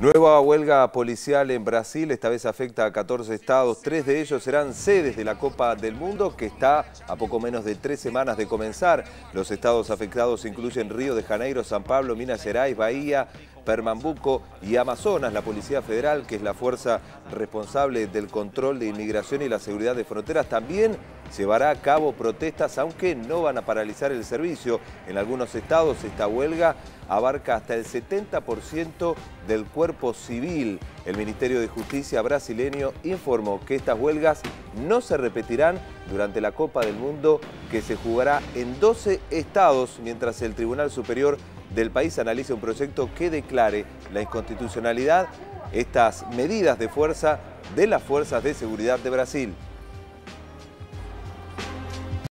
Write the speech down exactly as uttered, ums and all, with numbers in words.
Nueva huelga policial en Brasil, esta vez afecta a catorce estados, tres de ellos serán sedes de la Copa del Mundo que está a poco menos de tres semanas de comenzar. Los estados afectados incluyen Río de Janeiro, San Pablo, Minas Gerais, Bahía, Pernambuco y Amazonas. La Policía Federal, que es la fuerza responsable del control de inmigración y la seguridad de fronteras, también llevará a cabo protestas, aunque no van a paralizar el servicio. En algunos estados esta huelga abarca hasta el setenta por ciento del cuerpo civil. El Ministerio de Justicia brasileño informó que estas huelgas no se repetirán durante la Copa del Mundo, que se jugará en doce estados, mientras el Tribunal Superior del país analiza un proyecto que declare la inconstitucionalidad estas medidas de fuerza de las fuerzas de seguridad de Brasil.